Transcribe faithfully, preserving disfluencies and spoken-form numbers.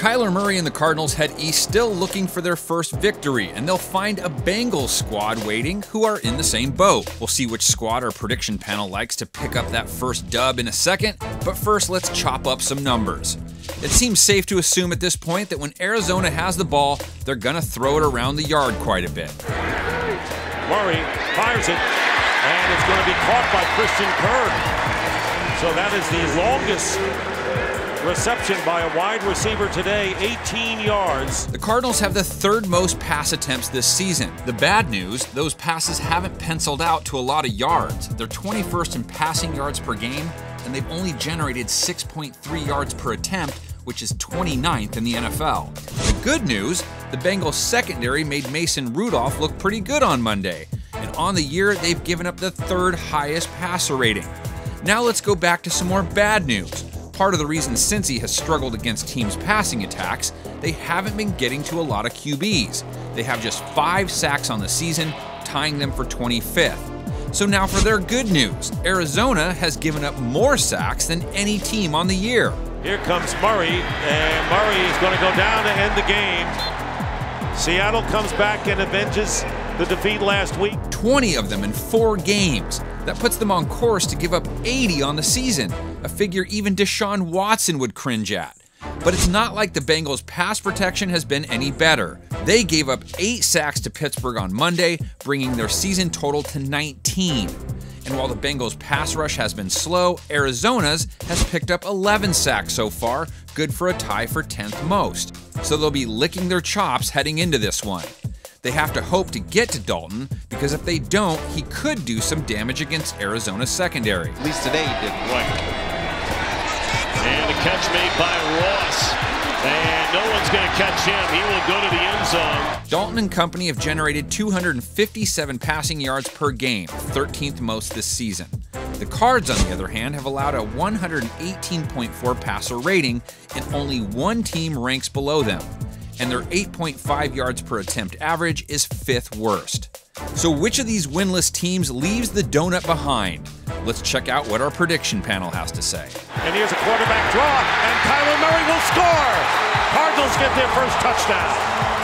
Kyler Murray and the Cardinals head east, still looking for their first victory, and they'll find a Bengals squad waiting who are in the same boat. We'll see which squad our prediction panel likes to pick up that first dub in a second, but first let's chop up some numbers. It seems safe to assume at this point that when Arizona has the ball, they're gonna throw it around the yard quite a bit. Murray fires it, and it's gonna be caught by Christian Kirk. So that is the longest reception by a wide receiver today, eighteen yards. The Cardinals have the third most pass attempts this season. The bad news, those passes haven't penciled out to a lot of yards. They're twenty-first in passing yards per game, and they've only generated six point three yards per attempt, which is twenty-ninth in the N F L. The good news, the Bengals secondary made Mason Rudolph look pretty good on Monday, and on the year, they've given up the third highest passer rating. Now let's go back to some more bad news. Part of the reason Cincy has struggled against teams' passing attacks, they haven't been getting to a lot of Q Bs. They have just five sacks on the season, tying them for twenty-fifth. So now for their good news. Arizona has given up more sacks than any team on the year. Here comes Murray, and Murray is going to go down to end the game. Seattle comes back and avenges the defeat last week. twenty of them in four games. That puts them on course to give up eighty on the season, a figure even Deshaun Watson would cringe at. But it's not like the Bengals' pass protection has been any better. They gave up eight sacks to Pittsburgh on Monday, bringing their season total to nineteen. And while the Bengals' pass rush has been slow, Arizona's has picked up eleven sacks so far, good for a tie for tenth most. So they'll be licking their chops heading into this one. They have to hope to get to Dalton, because if they don't, he could do some damage against Arizona's secondary. At least today he didn't. Right. And a catch made by Ross. And no one's going to catch him. He will go to the end zone. Dalton and company have generated two hundred fifty-seven passing yards per game, thirteenth most this season. The Cards, on the other hand, have allowed a one hundred eighteen point four passer rating, and only one team ranks below them. And their eight point five yards per attempt average is fifth worst. So which of these winless teams leaves the donut behind? Let's check out what our prediction panel has to say. And here's a quarterback draw, and Kyler Murray will score! Cardinals get their first touchdown.